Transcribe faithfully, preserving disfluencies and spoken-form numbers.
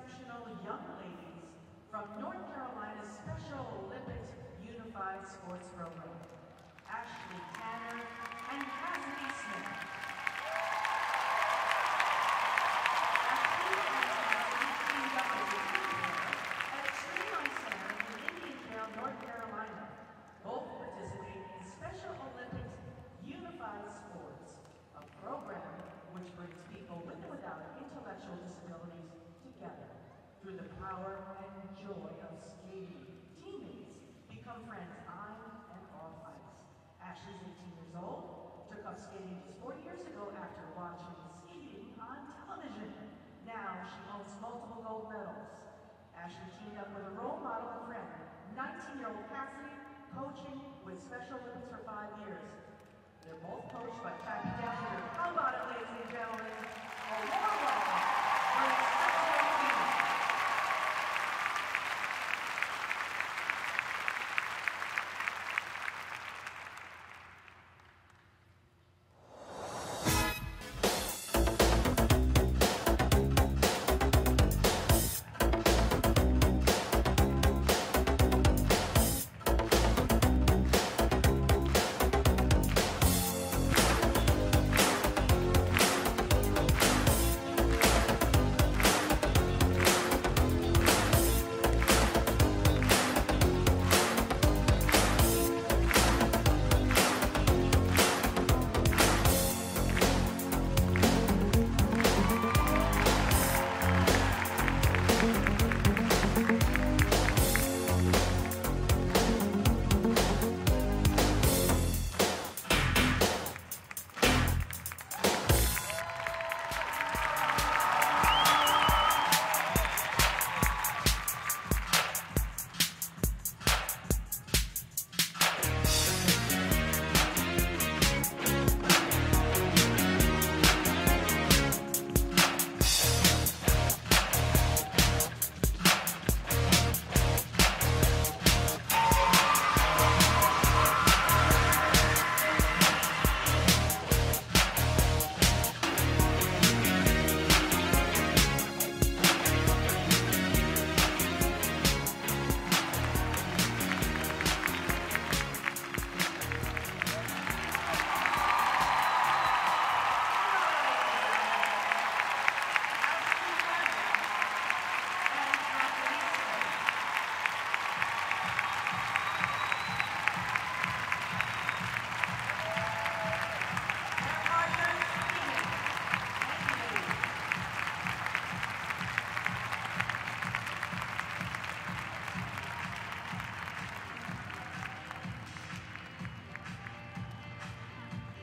exceptional young ladies from North Carolina's Special Olympics Unified Sports Program, Ashley Tanner and Cassidy Smith. Ashley and Cassidy teamed up as a team pair at Tremont Center in Indiantown, North Carolina. Both participate in Special Olympics Unified Sports, a program which brings people with and without intellectual disabilities together through the power and joy of skating. Teammates become friends on and off ice. Ashley's eighteen years old, took up skating just four years ago after watching skating on television. Now she owns multiple gold medals. Ashley teamed up with a role model and friend, nineteen-year-old Cassidy, coaching with Special Olympics for five years. They're both coached by Trappy Down.